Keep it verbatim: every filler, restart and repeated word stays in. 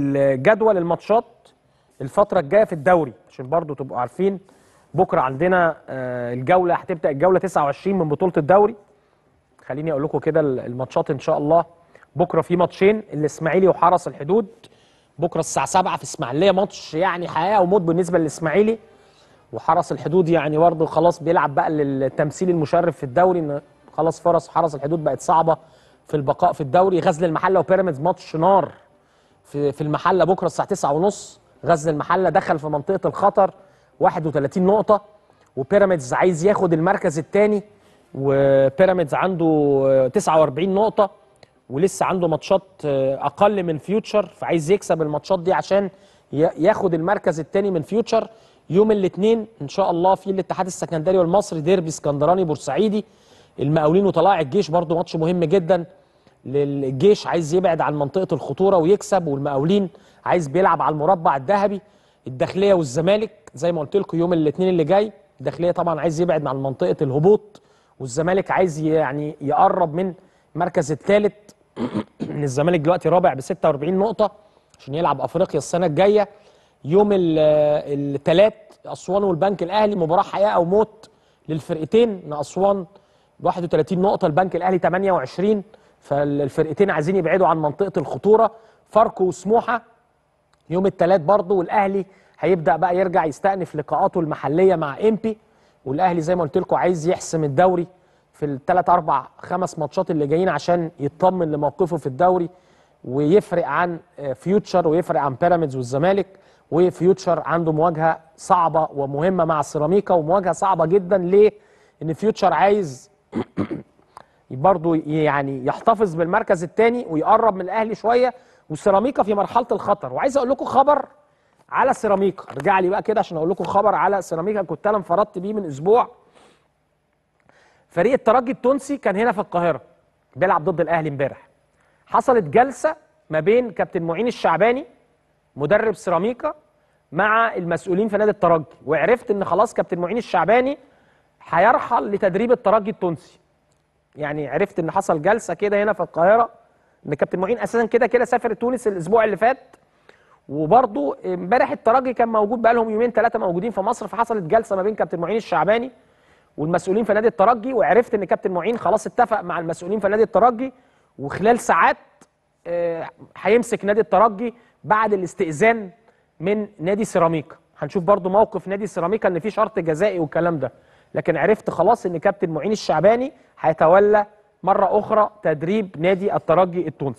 الجدول الماتشات الفتره الجايه في الدوري عشان برضو تبقوا عارفين. بكره عندنا الجوله، هتبدا الجوله تسعة وعشرين من بطوله الدوري. خليني اقول لكم كده الماتشات ان شاء الله. بكره في ماتشين، الاسماعيلي وحرس الحدود بكره الساعه سبعة في اسماعيليه، ماتش يعني حياه وموت بالنسبه للاسماعيلي. وحرس الحدود يعني برضه خلاص بيلعب بقى للتمثيل المشرف في الدوري، ان خلاص فرص حرس الحدود بقت صعبه في البقاء في الدوري. غزل المحله وبيراميدز ماتش نار في في المحله بكره الساعه تسعة ونص. غزل المحله دخل في منطقه الخطر واحد وثلاثين نقطه، وبيراميدز عايز ياخد المركز الثاني، وبيراميدز عنده تسعة وأربعين نقطه ولسه عنده ماتشات اقل من فيوتشر، فعايز يكسب الماتشات دي عشان ياخد المركز الثاني من فيوتشر. يوم الاثنين ان شاء الله في الاتحاد السكندري والمصري ديربي اسكندراني بورسعيدي، المقاولين وطلائع الجيش برضو ماتش مهم جدا. للجيش عايز يبعد عن منطقه الخطوره ويكسب، والمقاولين عايز بيلعب على المربع الذهبي. الداخليه والزمالك زي ما قلت لكم يوم الاثنين اللي جاي، الداخليه طبعا عايز يبعد عن منطقه الهبوط، والزمالك عايز يعني يقرب من المركز الثالث. الزمالك دلوقتي رابع ب ستة وأربعين نقطه عشان يلعب افريقيا السنه الجايه. يوم الثلاث اسوان والبنك الاهلي، مباراه حياه او موت للفرقتين، ان اسوان واحد وثلاثين نقطه، البنك الاهلي ثمانية وعشرين، فالفرقتين عايزين يبعدوا عن منطقه الخطوره. فارقه وسموحه يوم الثلاث برضه، والاهلي هيبدا بقى يرجع يستأنف لقاءاته المحليه مع امبي، والاهلي زي ما قلت لكم عايز يحسم الدوري في الثلاث اربع خمس ماتشات اللي جايين عشان يطمن لموقفه في الدوري ويفرق عن فيوتشر ويفرق عن بيراميدز والزمالك. وفيوتشر عنده مواجهه صعبه ومهمه مع السيراميكا، ومواجهه صعبه جدا ليه؟ ان فيوتشر عايز برضه يعني يحتفظ بالمركز الثاني ويقرب من الاهلي شويه، والسيراميكا في مرحله الخطر. وعايز اقول لكم خبر على سيراميكا، ارجع لي بقى كده عشان اقول لكم خبر على سيراميكا كنت انا انفردت بيه من اسبوع. فريق الترجي التونسي كان هنا في القاهره بيلعب ضد الاهلي امبارح، حصلت جلسه ما بين كابتن معين الشعباني مدرب سيراميكا مع المسؤولين في نادي الترجي، وعرفت ان خلاص كابتن معين الشعباني هيرحل لتدريب الترجي التونسي. يعني عرفت ان حصل جلسه كده هنا في القاهره، ان كابتن معين اساسا كده كده سافر تونس الاسبوع اللي فات، وبرضه امبارح الترجي كان موجود بقى لهم يومين ثلاثه موجودين في مصر، فحصلت جلسه ما بين كابتن معين الشعباني والمسؤولين في نادي الترجي، وعرفت ان كابتن معين خلاص اتفق مع المسؤولين في نادي الترجي، وخلال ساعات هيمسك نادي الترجي بعد الاستئذان من نادي سيراميكا. هنشوف برضو موقف نادي سيراميكا ان في شرط جزائي والكلام ده، لكن عرفت خلاص ان كابتن معين الشعباني هيتولى مره اخرى تدريب نادي الترجي التونسي.